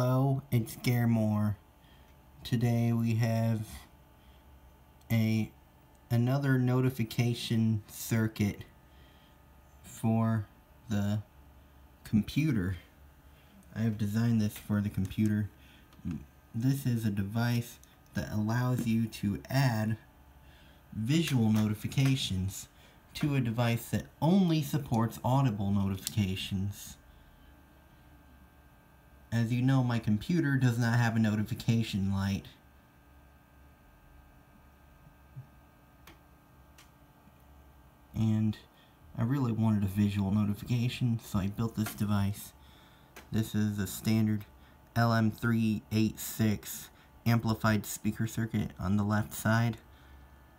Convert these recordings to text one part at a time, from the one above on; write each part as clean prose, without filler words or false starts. Hello, it's Gare Moore. Today we have another notification circuit for the computer. I have designed this for the computer. This is a device that allows you to add visual notifications to a device that only supports audible notifications. As you know, my computer does not have a notification light. And I really wanted a visual notification, so I built this device. This is a standard LM386 amplified speaker circuit on the left side.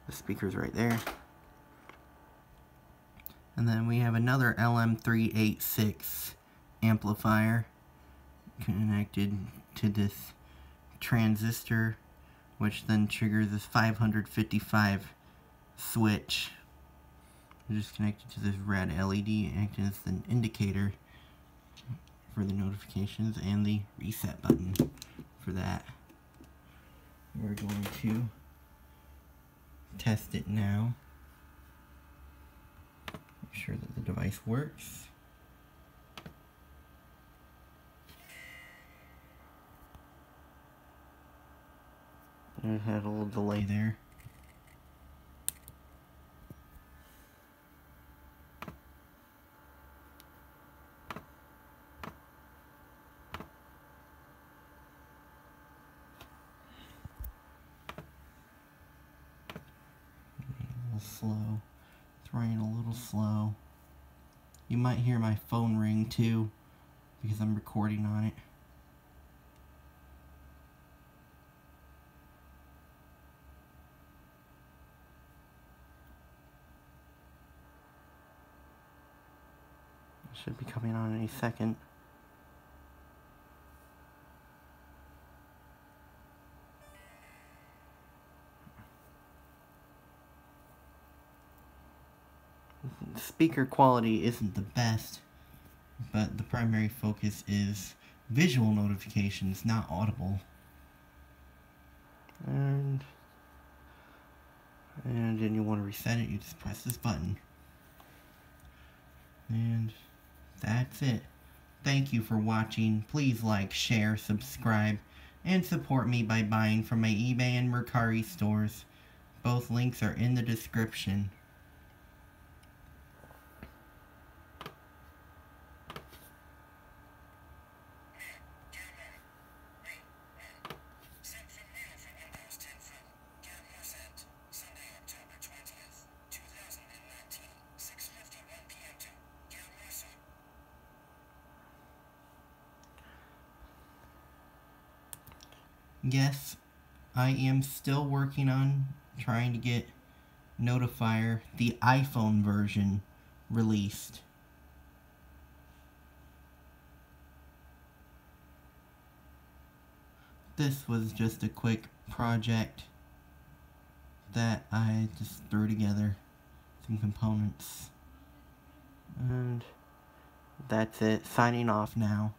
The speaker's right there. And then we have another LM386 amplifier connected to this transistor, which then triggers this 555 switch, which is connected to this red LED, acting as an indicator for the notifications, and the reset button for that. We're going to test it now. Make sure that the device works. I had a little delay there. A little slow. It's running a little slow. You might hear my phone ring too, because I'm recording on it. Should be coming on any second. The speaker quality isn't the best, but the primary focus is visual notifications, not audible. And then you want to reset it, you just press this button. And that's it. Thank you for watching. Please like, share, subscribe, and support me by buying from my eBay and Mercari stores. Both links are in the description. Yes, I am still working on trying to get Notifier, the iPhone version, released. This was just a quick project that I just threw together some components. And that's it. Signing off now.